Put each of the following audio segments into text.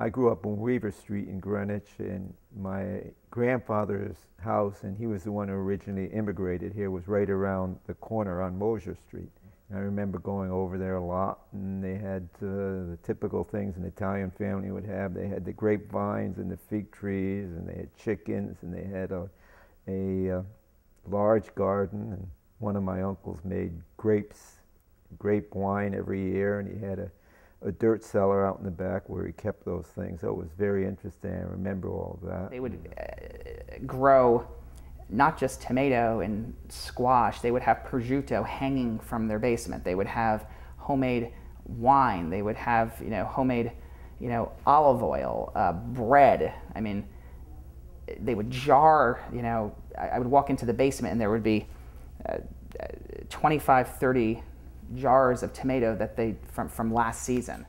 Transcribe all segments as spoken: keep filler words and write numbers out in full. I grew up on Weaver Street in Greenwich, and my grandfather's house, and he was the one who originally immigrated here, was right around the corner on Mosier Street. And I remember going over there a lot, and they had uh, the typical things an Italian family would have. They had the grapevines and the fig trees, and they had chickens, and they had a, a uh, large garden. And one of my uncles made grapes, grape wine every year, and he had a a dirt cellar out in the back where he kept those things. So it was very interesting. I remember all of that. They would uh, grow not just tomato and squash. They would have prosciutto hanging from their basement. They would have homemade wine. They would have, you know, homemade, you know, olive oil, uh, bread. I mean, they would jar, you know, I, I would walk into the basement and there would be uh, twenty-five, thirty jars of tomato that they from from last season.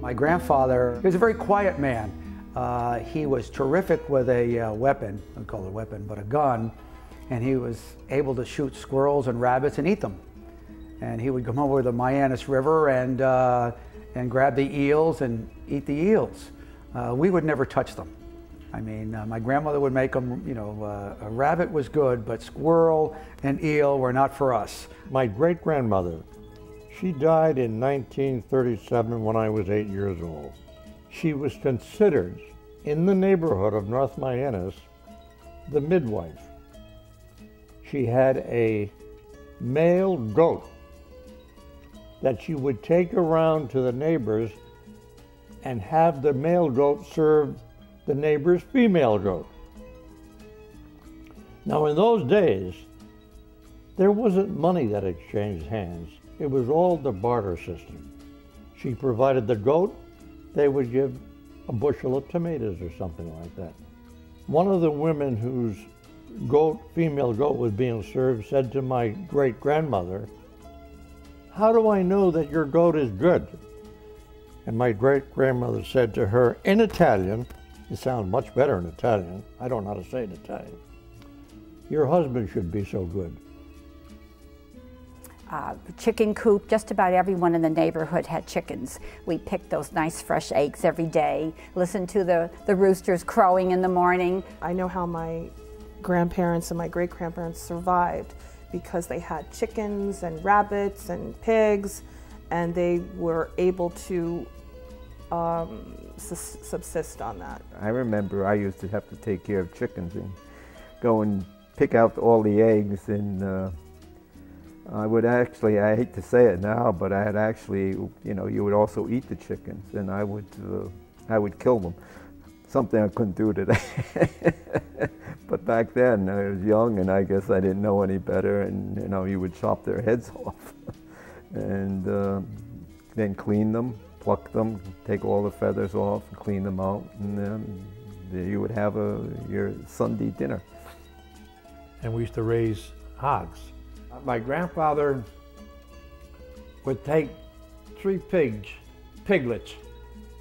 My grandfather, he was a very quiet man. Uh, he was terrific with a uh, weapon, I don't call it a weapon, but a gun, and he was able to shoot squirrels and rabbits and eat them. And he would come over the Mianus River and, uh, and grab the eels and eat the eels. Uh, we would never touch them. I mean, uh, my grandmother would make them, you know, uh, a rabbit was good, but squirrel and eel were not for us. My great-grandmother, she died in nineteen thirty-seven when I was eight years old. She was considered, in the neighborhood of North Mianus, the midwife. She had a male goat that she would take around to the neighbors and have the male goat serve the neighbor's female goat. Now in those days, there wasn't money that exchanged hands. It was all the barter system. She provided the goat, they would give a bushel of tomatoes or something like that. One of the women whose goat, female goat was being served said to my great-grandmother, "How do I know that your goat is good?" And my great-grandmother said to her in Italian, it sounds much better in Italian, I don't know how to say it in Italian, "Your husband should be so good." Uh, the chicken coop, just about everyone in the neighborhood had chickens. We picked those nice fresh eggs every day, listened to the, the roosters crowing in the morning. I know how my grandparents and my great-grandparents survived, because they had chickens and rabbits and pigs, and they were able to um, subsist on that. I remember I used to have to take care of chickens and go and pick out all the eggs, and uh, I would actually, I hate to say it now, but I had actually, you know, you would also eat the chickens, and I would, uh, I would kill them. Something I couldn't do today. But back then, I was young, and I guess I didn't know any better, and you know, you would chop their heads off and uh, then clean them, pluck them, take all the feathers off, and clean them out, and then you would have a, your Sunday dinner. And we used to raise hogs. My grandfather would take three pigs, piglets,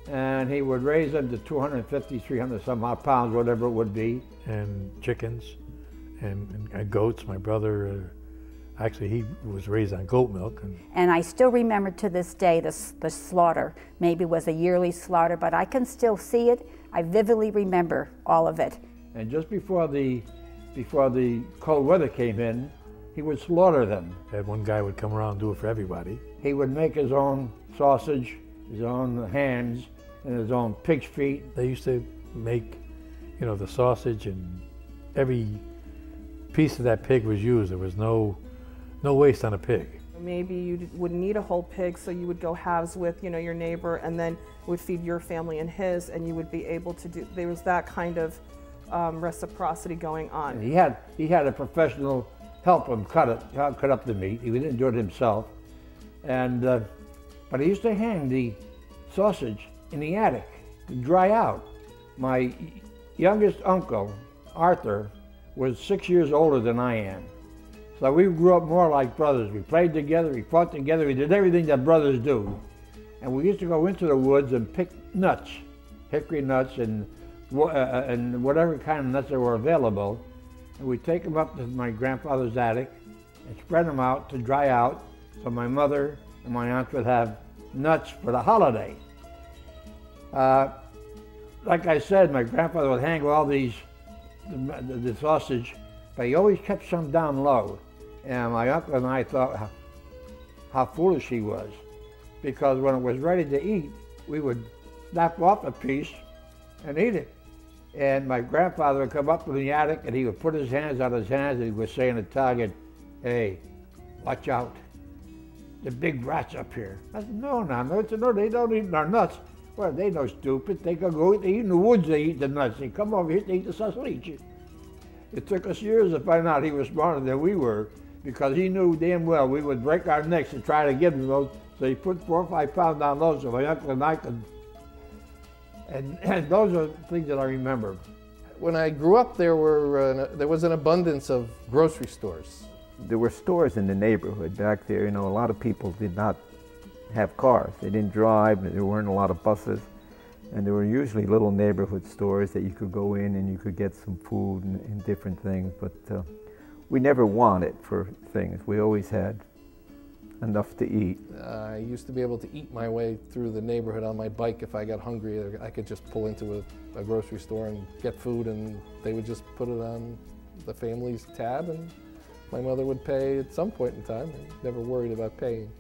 and he would raise them to two hundred fifty, three hundred somehow pounds, whatever it would be. And chickens and, and goats. My brother, uh, actually he was raised on goat milk. And, and I still remember to this day the, the slaughter. Maybe it was a yearly slaughter, but I can still see it. I vividly remember all of it. And just before the, before the cold weather came in, he would slaughter them. And one guy would come around and do it for everybody. He would make his own sausage, his own hands, and his own pig's feet. They used to make, you know, the sausage, and every piece of that pig was used. There was no, no waste on a pig. Maybe you would need a whole pig, so you would go halves with, you know, your neighbor, and then would feed your family and his, and you would be able to do. There was that kind of um, reciprocity going on. And he had he had a professional help him cut it, cut up the meat. He didn't do it himself, and uh, but he used to hang the sausage in the attic to dry out. My youngest uncle, Arthur, was six years older than I am. So we grew up more like brothers. We played together, we fought together, we did everything that brothers do. And we used to go into the woods and pick nuts, hickory nuts and and whatever kind of nuts that were available, and we'd take them up to my grandfather's attic and spread them out to dry out so my mother and my aunt would have nuts for the holiday. Uh, like I said, my grandfather would hang all these, the, the, the sausage, but he always kept some down low. And my uncle and I thought how, how foolish he was, because when it was ready to eat, we would snap off a piece and eat it. And my grandfather would come up from the attic and he would put his hands on his hands and he would say in Italian, "Hey, watch out. The big rats up here." I said, "No, no, no, no, they don't eat our nuts." "Well, they no stupid. They can go eat in the woods, they eat the nuts. They come over here to eat the sausage." It took us years to find out he was smarter than we were, because he knew damn well we would break our necks to try to give him those. So he put four or five pounds on those so my uncle and I could. And, and those are things that I remember. When I grew up, there were uh, there was an abundance of grocery stores. There were stores in the neighborhood back there. You know, a lot of people did not have cars. They didn't drive. There weren't a lot of buses. And there were usually little neighborhood stores that you could go in and you could get some food and, and different things. But uh, we never wanted for things. We always had enough to eat. Uh, I used to be able to eat my way through the neighborhood on my bike. If I got hungry, I could just pull into a, a grocery store and get food, and they would just put it on the family's tab, and my mother would pay at some point in time. I never worried about paying.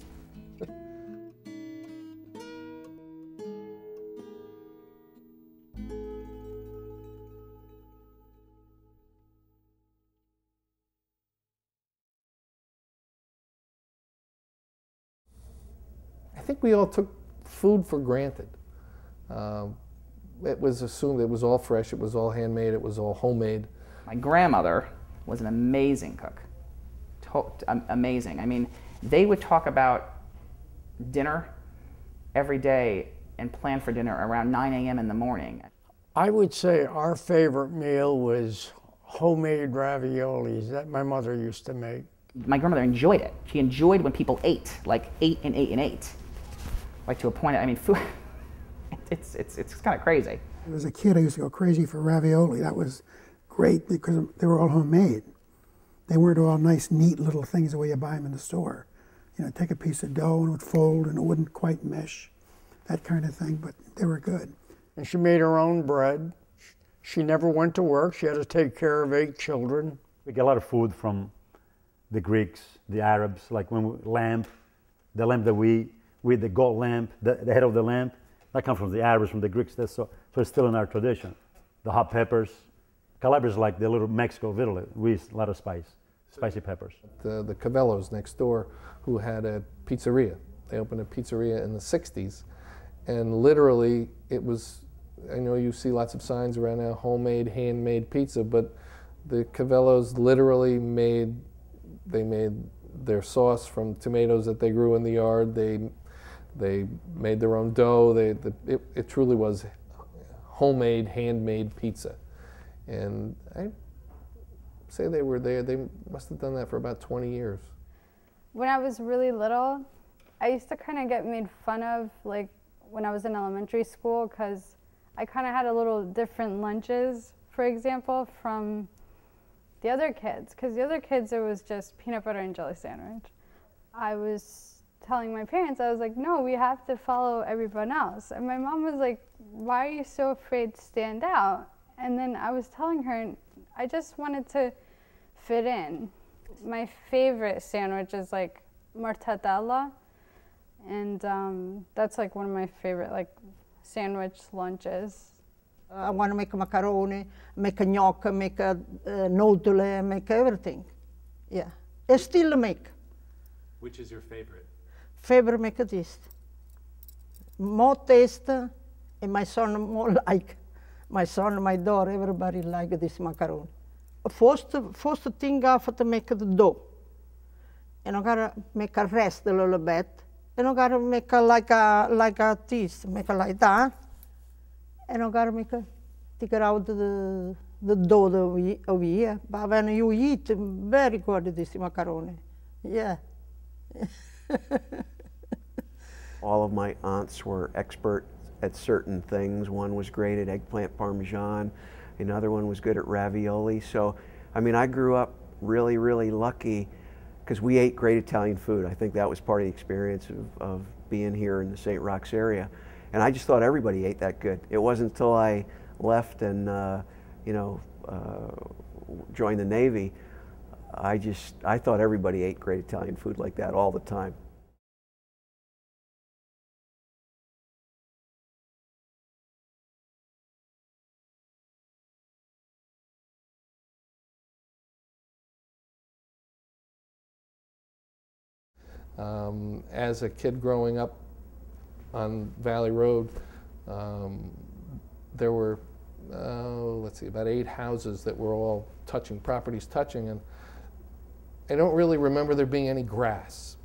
I think we all took food for granted. Uh, it was assumed it was all fresh, it was all handmade, it was all homemade. My grandmother was an amazing cook. To- amazing. I mean, they would talk about dinner every day and plan for dinner around nine A M in the morning. I would say our favorite meal was homemade raviolis that my mother used to make. My grandmother enjoyed it. She enjoyed when people ate, like ate and ate and ate. Like to a point, I mean, food, it's, it's, it's kind of crazy. As a kid, I used to go crazy for ravioli. That was great because they were all homemade. They weren't all nice, neat little things the way you buy them in the store. You know, take a piece of dough and it would fold and it wouldn't quite mesh, that kind of thing, but they were good. And she made her own bread. She never went to work. She had to take care of eight children. We get a lot of food from the Greeks, the Arabs, like when we, lamb, the lamb that we, we the goat lamb, the, the head of the lamb, that comes from the Arabs, from the Greeks, that's so, so it's still in our tradition. The hot peppers, Calabria is like the little Mexico of Italy, we use a lot of spice, spicy peppers. The, the Cavellos next door, who had a pizzeria, they opened a pizzeria in the sixties, and literally it was, I know you see lots of signs around now, homemade, handmade pizza, but the Cavellos literally made They made their sauce from tomatoes that they grew in the yard. They, they made their own dough. They, the, it, it truly was homemade, handmade pizza. And I say they were there. They must have done that for about twenty years. When I was really little, I used to kind of get made fun of, like when I was in elementary school, because I kind of had a little different lunches, for example, from the other kids, because the other kids, it was just peanut butter and jelly sandwich. I was telling my parents, I was like, "No, we have to follow everyone else." And my mom was like, "Why are you so afraid to stand out?" And then I was telling her, I just wanted to fit in. My favorite sandwich is like mortadella, and um, that's like one of my favorite like sandwich lunches. I want to make a macaroni, make a gnocchi, make a uh, noodle, make everything. Yeah, I still make. Which is your favorite? Favorite make this. More taste, and my son more like. My son, my daughter, everybody like this macaroni. First, first thing I have to make the dough. And I gotta make a rest a little bit. And I gotta make a, like a like a this, make a like that. And I gotta make a, take out the, the dough over, over here. But when you eat, very good, this macaroni. Yeah. All of my aunts were expert at certain things. One was great at eggplant parmesan, another one was good at ravioli. So, I mean, I grew up really, really lucky because we ate great Italian food. I think that was part of the experience of, of being here in the Saint Rox area. And I just thought everybody ate that good. It wasn't until I left and, uh, you know, uh, joined the Navy. I just, I thought everybody ate great Italian food like that all the time. Um, as a kid growing up on Valley Road, um, there were, uh, let's see, about eight houses that were all touching, properties touching, and I don't really remember there being any grass.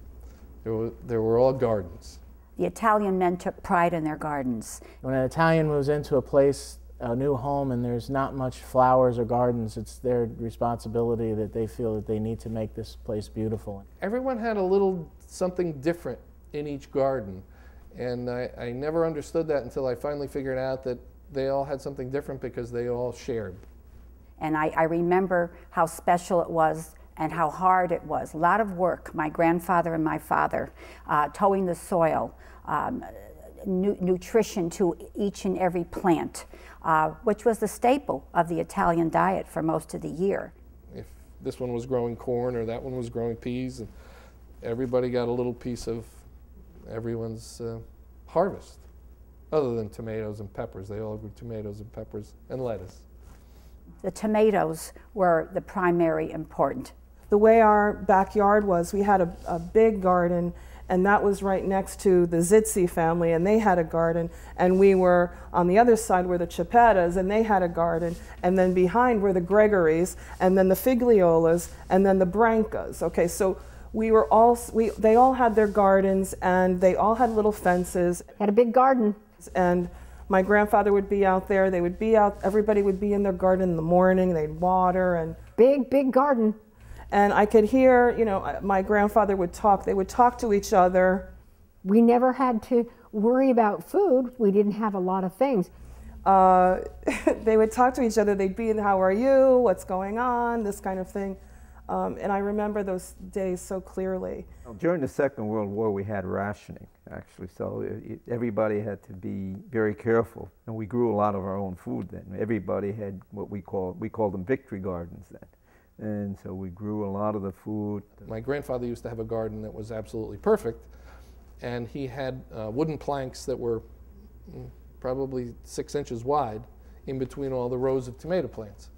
There were, there were all gardens. The Italian men took pride in their gardens. When an Italian moves into a place, a new home, and there's not much flowers or gardens, it's their responsibility that they feel that they need to make this place beautiful. Everyone had a little something different in each garden, and I, I never understood that until I finally figured out that they all had something different because they all shared. And I, I remember how special it was and how hard it was. A lot of work, my grandfather and my father, uh, towing the soil, um, nu nutrition to each and every plant, uh, which was the staple of the Italian diet for most of the year. If this one was growing corn or that one was growing peas, and everybody got a little piece of everyone's uh, harvest, other than tomatoes and peppers. They all grew tomatoes and peppers and lettuce. The tomatoes were the primary important. The way our backyard was, we had a, a big garden, and that was right next to the Zitzi family, and they had a garden, and we were on the other side were the Cipettas, and they had a garden, and then behind were the Gregories, and then the Figliolas, and then the Brancas. Okay, so we were all, we, they all had their gardens, and they all had little fences. Had a big garden. And my grandfather would be out there, they would be out, everybody would be in their garden in the morning, they'd water, and... Big, big garden. And I could hear, you know, my grandfather would talk. They would talk to each other. We never had to worry about food. We didn't have a lot of things. Uh, they would talk to each other. They'd be in, how are you, what's going on, this kind of thing. Um, and I remember those days so clearly. During the Second World War, we had rationing, actually. So it, everybody had to be very careful. And we grew a lot of our own food then. Everybody had what we call, we called them victory gardens then. And so we grew a lot of the food. My grandfather used to have a garden that was absolutely perfect, and he had uh, wooden planks that were probably six inches wide in between all the rows of tomato plants.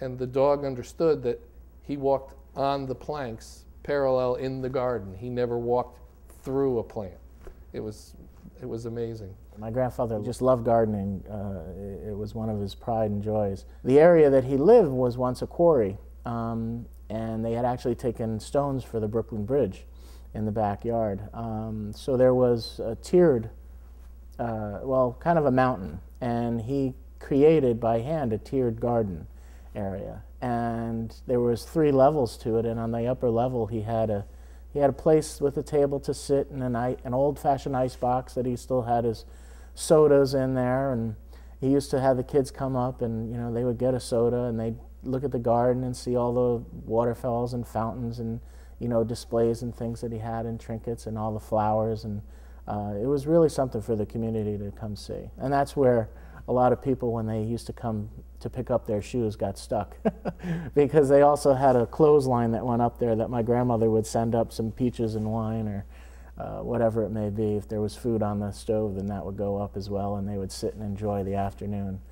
And the dog understood that he walked on the planks parallel in the garden. He never walked through a plant. It was, it was amazing. My grandfather just loved gardening. Uh, it was one of his pride and joys. The area that he lived was once a quarry. Um, and they had actually taken stones for the Brooklyn Bridge in the backyard. Um, so there was a tiered, uh, well, kind of a mountain, and he created by hand a tiered garden area. And there was three levels to it, and on the upper level he had a, he had a place with a table to sit and an, an old-fashioned ice box that he still had his sodas in there, and he used to have the kids come up and, you know, they would get a soda and they'd look at the garden and see all the waterfalls and fountains and, you know, displays and things that he had and trinkets and all the flowers, and uh, it was really something for the community to come see. And that's where a lot of people, when they used to come to pick up their shoes, got stuck because they also had a clothesline that went up there that my grandmother would send up some peaches and wine or uh, whatever it may be. If there was food on the stove, then that would go up as well, and they would sit and enjoy the afternoon.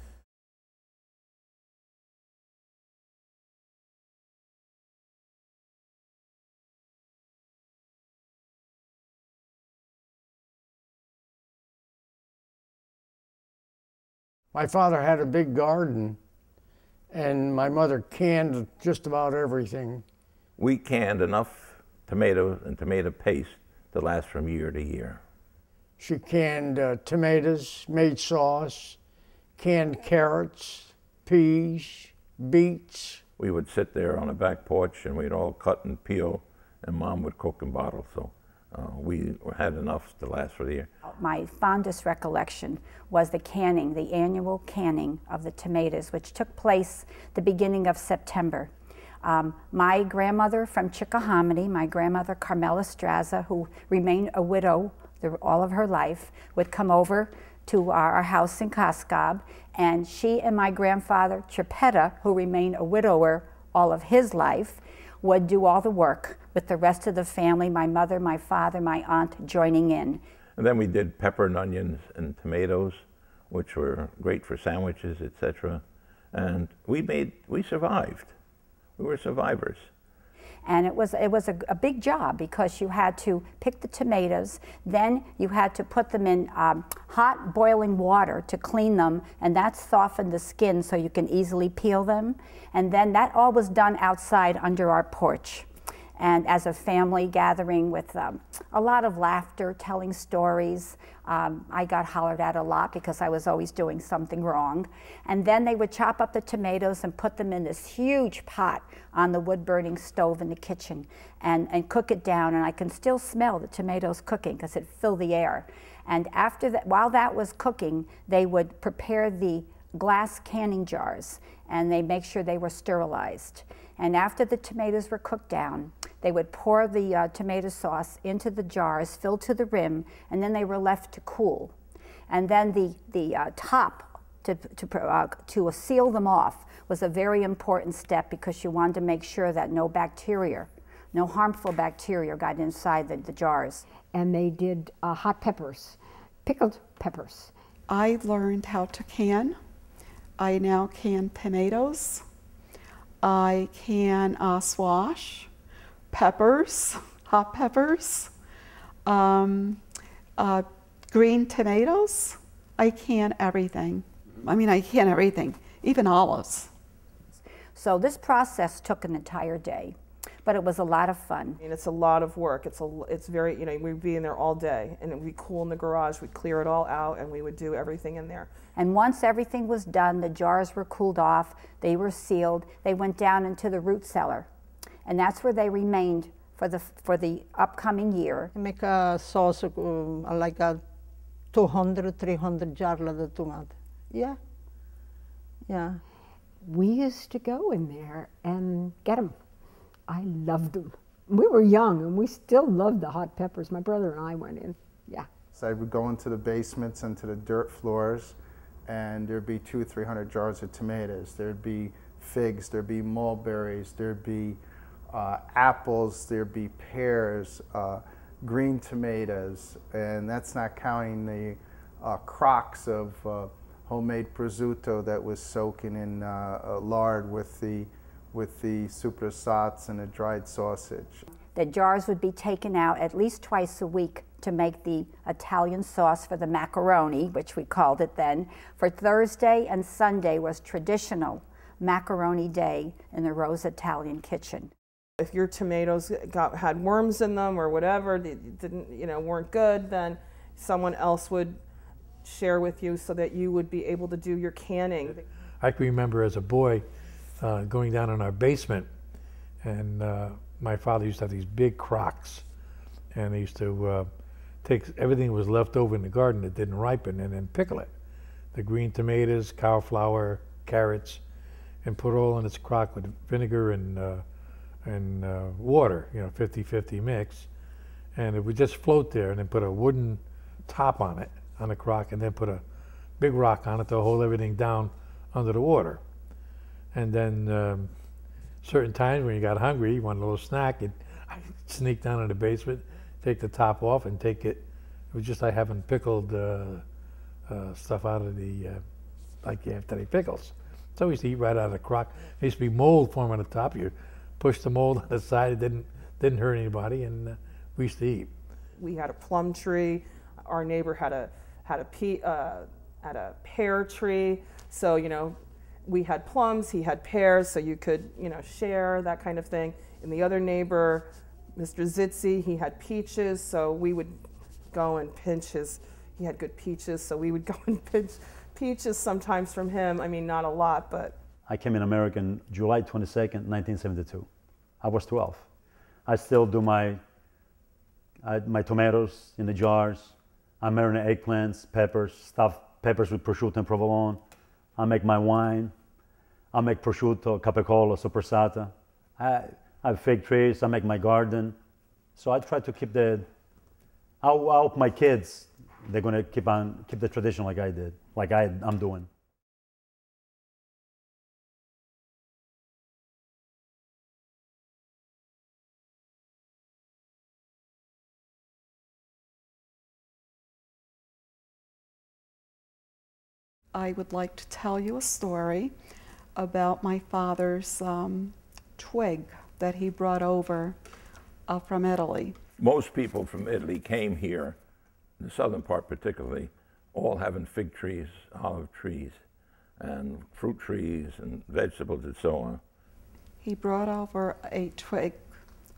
My father had a big garden, and my mother canned just about everything. We canned enough tomatoes and tomato paste to last from year to year. She canned uh, tomatoes, made sauce, canned carrots, peas, beets. We would sit there on the back porch, and we'd all cut and peel, and Mom would cook and bottle, so Uh, we had enough to last for the year. My fondest recollection was the canning, the annual canning of the tomatoes, which took place the beginning of September. Um, my grandmother from Chickahominy, my grandmother Carmela Straza, who remained a widow the, all of her life, would come over to our, our house in Kaskob, and she and my grandfather Cipetta, who remained a widower all of his life, would do all the work with the rest of the family, my mother, my father, my aunt joining in. And then we did pepper and onions and tomatoes, which were great for sandwiches, et cetera. And we made, we survived. We were survivors. And it was, it was a, a big job because you had to pick the tomatoes, then you had to put them in um, hot boiling water to clean them, and that softened the skin so you can easily peel them. And then that all was done outside under our porch. And as a family gathering with um, a lot of laughter, telling stories. Um, I got hollered at a lot because I was always doing something wrong. And then they would chop up the tomatoes and put them in this huge pot on the wood-burning stove in the kitchen and, and cook it down. And I can still smell the tomatoes cooking because it filled the air. And after that, while that was cooking, they would prepare the glass canning jars and they make sure they were sterilized. And after the tomatoes were cooked down, they would pour the uh, tomato sauce into the jars, filled to the rim, and then they were left to cool. And then the, the uh, top, to, to, uh, to seal them off, was a very important step because you wanted to make sure that no bacteria, no harmful bacteria got inside the, the jars. And they did uh, hot peppers, pickled peppers. I learned how to can. I now can tomatoes. I can uh, swash. Peppers, hot peppers, um, uh, green tomatoes. I can everything. I mean, I can everything, even olives. So this process took an entire day, but it was a lot of fun. And it's a lot of work. It's a, it's very, you know, we'd be in there all day, and it would be cool in the garage. We'd clear it all out, and we would do everything in there. And once everything was done, the jars were cooled off, they were sealed, they went down into the root cellar. And that's where they remained for the for the upcoming year. I make a sauce um, like a two hundred, three hundred jars of tomato. Yeah, yeah. We used to go in there and get them. I loved them. We were young and we still loved the hot peppers. My brother and I went in. Yeah. So I would go into the basements, into the dirt floors, and there'd be two, three hundred jars of tomatoes. There'd be figs. There'd be mulberries. There'd be Uh, apples, there'd be pears, uh, green tomatoes, and that's not counting the uh, crocks of uh, homemade prosciutto that was soaking in uh, lard with the with the soupçons and the dried sausage. The jars would be taken out at least twice a week to make the Italian sauce for the macaroni, which we called it then. For Thursday and Sunday was traditional macaroni day in the Rose Italian kitchen. If your tomatoes got, had worms in them or whatever, they didn't, you know, weren't good, then someone else would share with you so that you would be able to do your canning. I can remember as a boy uh, going down in our basement, and uh, my father used to have these big crocks, and he used to uh, take everything that was left over in the garden that didn't ripen and then pickle it. The green tomatoes, cauliflower, carrots, and put all in its crock with vinegar and uh, and uh, water, you know, fifty fifty mix, and it would just float there, and then put a wooden top on it, on the crock, and then put a big rock on it to hold everything down under the water. And then um, certain times when you got hungry, you wanted a little snack, you'd sneak down in the basement, take the top off and take it. It was just like having pickled uh, uh, stuff out of the, uh, like you have today, pickles. So we used to eat right out of the crock. There used to be mold forming on the top. You pushed the mold on the side, it didn't, didn't hurt anybody, and uh, we used to eat. We had a plum tree, our neighbor had a, had a, pe uh, had a pear tree, so, you know, we had plums, he had pears, so you could, you know, share, that kind of thing. And the other neighbor, Mister Zitzi, he had peaches, so we would go and pinch his, he had good peaches, so we would go and pinch peaches sometimes from him, I mean, not a lot, but. I came in America on July twenty-second, nineteen seventy-two. I was twelve. I still do my I, my tomatoes in the jars. I marinate eggplants, peppers, stuffed peppers with prosciutto and provolone. I make my wine. I make prosciutto, capicola, soppressata. I, I fake trees. I make my garden. So I try to keep the, I, I hope my kids, they're going to keep on, keep the tradition like I did, like I, I'm doing. I would like to tell you a story about my father's um, twig that he brought over uh, from Italy. Most people from Italy came here, in the southern part particularly, all having fig trees, olive trees, and fruit trees, and vegetables, and so on. He brought over a twig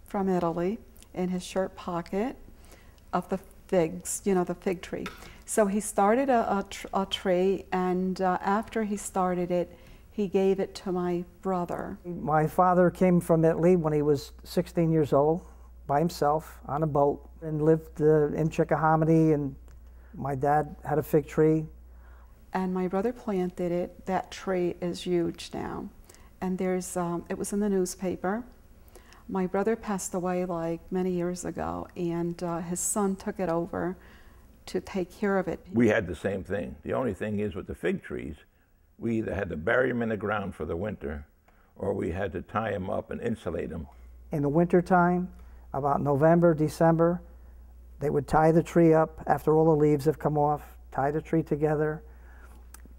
from Italy in his shirt pocket of the figs, you know, the fig tree. So he started a, a, tr a tree, and uh, after he started it, he gave it to my brother. My father came from Italy when he was sixteen years old, by himself, on a boat, and lived uh, in Chickahominy, and my dad had a fig tree. And my brother planted it. That tree is huge now. And there's, um, it was in the newspaper. My brother passed away like many years ago, and uh, his son took it over to take care of it. We had the same thing. The only thing is with the fig trees, we either had to bury them in the ground for the winter, or we had to tie them up and insulate them. In the wintertime, about November, December, they would tie the tree up after all the leaves have come off, tie the tree together,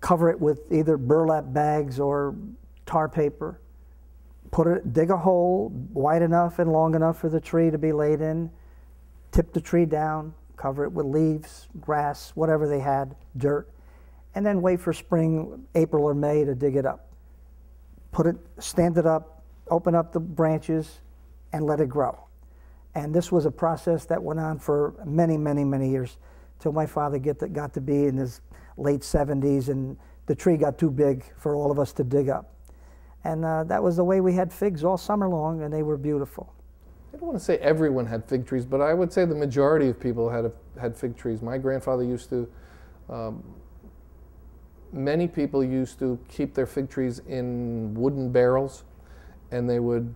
cover it with either burlap bags or tar paper, put it, dig a hole wide enough and long enough for the tree to be laid in, tip the tree down, cover it with leaves, grass, whatever they had, dirt, and then wait for spring, April or May, to dig it up. Put it, stand it up, open up the branches, and let it grow. And this was a process that went on for many, many, many years, till my father get to, got to be in his late seventies, and the tree got too big for all of us to dig up. And uh, that was the way we had figs all summer long, and they were beautiful. I don't want to say everyone had fig trees, but I would say the majority of people had, a, had fig trees. My grandfather used to, um, many people used to keep their fig trees in wooden barrels, and they would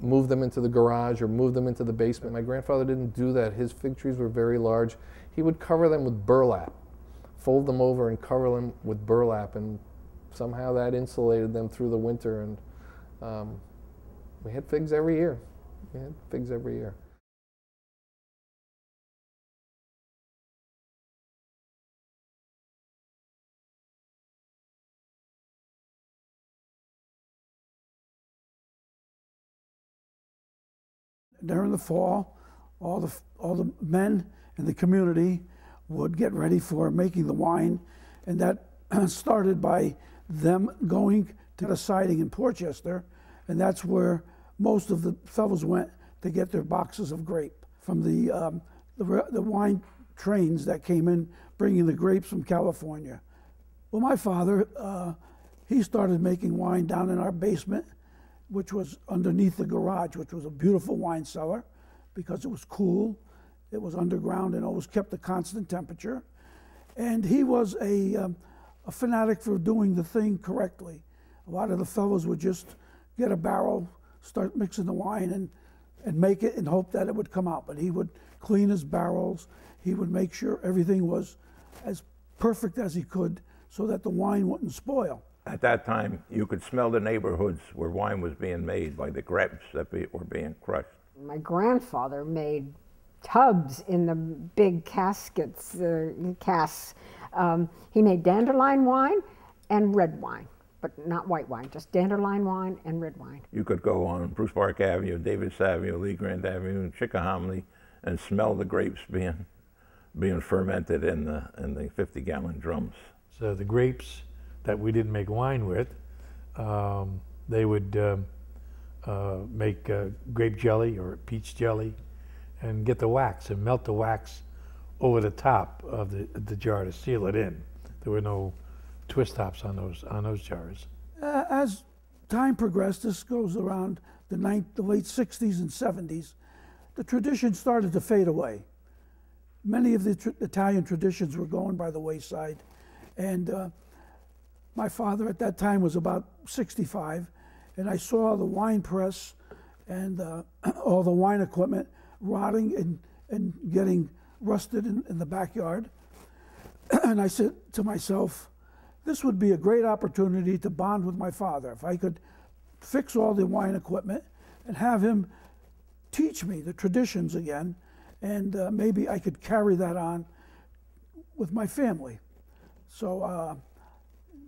move them into the garage or move them into the basement. My grandfather didn't do that. His fig trees were very large. He would cover them with burlap, fold them over and cover them with burlap, and somehow that insulated them through the winter. And um, we had figs every year. We had figs every year. During the fall, all the, all the men in the community would get ready for making the wine, and that started by them going to the siding in Port Chester, and that's where most of the fellows went to get their boxes of grape from the, um, the, the wine trains that came in, bringing the grapes from California. Well, my father, uh, he started making wine down in our basement, which was underneath the garage, which was a beautiful wine cellar because it was cool, it was underground, and always kept a constant temperature. And he was a, um, a fanatic for doing the thing correctly. A lot of the fellows would just get a barrel, start mixing the wine and, and make it and hope that it would come out. But he would clean his barrels, he would make sure everything was as perfect as he could so that the wine wouldn't spoil. At that time, you could smell the neighborhoods where wine was being made by the grapes that be, were being crushed. My grandfather made tubs in the big caskets, uh, casks. Um, he made dandelion wine and red wine, but not white wine, just dandelion wine and red wine. You could go on Bruce Park Avenue, Davis Avenue, Lee Grand Avenue, and Chickahominy, and smell the grapes being, being fermented in the, in the fifty gallon drums. So the grapes that we didn't make wine with, um, they would uh, uh, make uh, grape jelly or peach jelly and get the wax and melt the wax over the top of the, the jar to seal it in. There were no twist tops on those, on those jars. Uh, as time progressed, this goes around the, ninth, the late sixties and seventies, the tradition started to fade away. Many of the tr Italian traditions were going by the wayside. And uh, my father at that time was about sixty-five, and I saw the wine press and uh, all the wine equipment rotting and, and getting rusted in, in the backyard. And I said to myself, this would be a great opportunity to bond with my father. If I could fix all the wine equipment and have him teach me the traditions again, and uh, maybe I could carry that on with my family. So uh,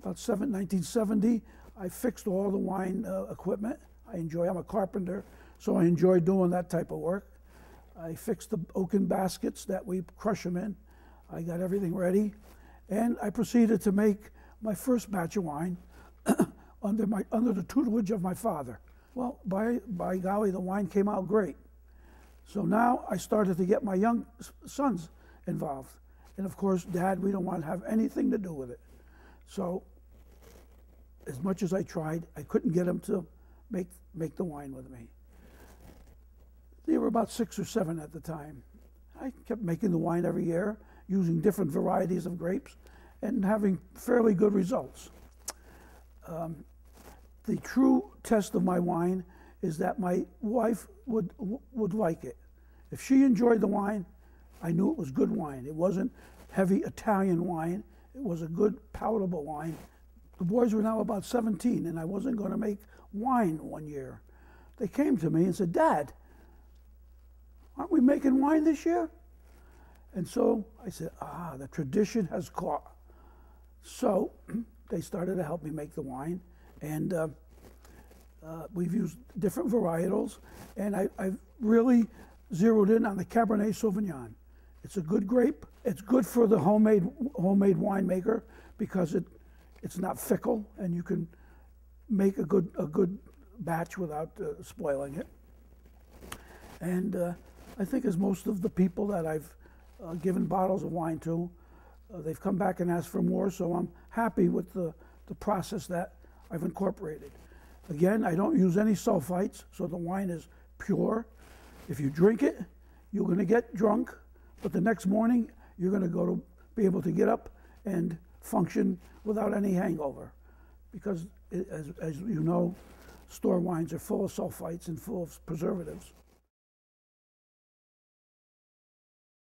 about nineteen seventy, I fixed all the wine uh, equipment. I enjoy, I'm a carpenter, so I enjoy doing that type of work. I fixed the oaken baskets that we crush them in. I got everything ready, and I proceeded to make my first batch of wine under my under the tutelage of my father. Well, by, by golly, the wine came out great. So now I started to get my young sons involved. And of course, Dad, we don't want to have anything to do with it. So as much as I tried, I couldn't get him to make, make the wine with me. They were about six or seven at the time. I kept making the wine every year, using different varieties of grapes and having fairly good results. Um, the true test of my wine is that my wife would, would like it. If she enjoyed the wine, I knew it was good wine. It wasn't heavy Italian wine. It was a good, palatable wine. The boys were now about seventeen, and I wasn't going to make wine one year. They came to me and said, Dad, aren't we making wine this year? And so I said, ah, the tradition has caught. So they started to help me make the wine, and uh, uh, we've used different varietals, and I, I've really zeroed in on the Cabernet Sauvignon. It's a good grape. It's good for the homemade homemade winemaker because it it's not fickle, and you can make a good a good batch without uh, spoiling it. And uh, I think as most of the people that I've Uh, given bottles of wine to, uh, they've come back and asked for more, so I'm happy with the, the process that I've incorporated. Again, I don't use any sulfites, so the wine is pure. If you drink it, you're gonna get drunk, but the next morning, you're gonna go to be able to get up and function without any hangover. Because it, as, as you know, store wines are full of sulfites and full of preservatives.